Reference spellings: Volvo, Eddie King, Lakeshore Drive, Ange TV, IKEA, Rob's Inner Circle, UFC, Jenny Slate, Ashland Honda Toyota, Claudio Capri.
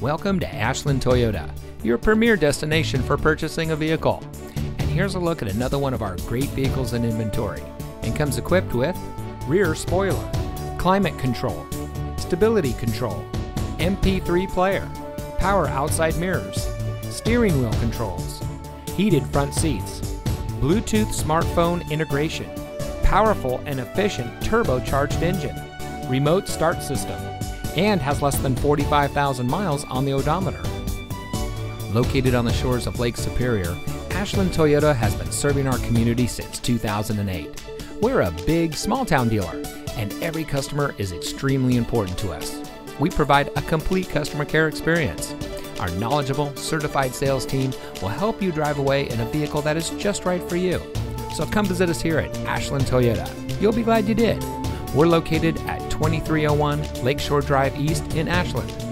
Welcome to Ashland Toyota, your premier destination for purchasing a vehicle. And here's a look at another one of our great vehicles in inventory, and comes equipped with rear spoiler, climate control, stability control, MP3 player, power outside mirrors, steering wheel controls, heated front seats, Bluetooth smartphone integration, powerful and efficient turbocharged engine, remote start system, and has less than 45,000 miles on the odometer. Located on the shores of Lake Superior, Ashland Toyota has been serving our community since 2008. We're a big, small-town dealer, and every customer is extremely important to us. We provide a complete customer care experience. Our knowledgeable, certified sales team will help you drive away in a vehicle that is just right for you. So come visit us here at Ashland Toyota. You'll be glad you did. We're located at 2301 Lakeshore Drive East in Ashland.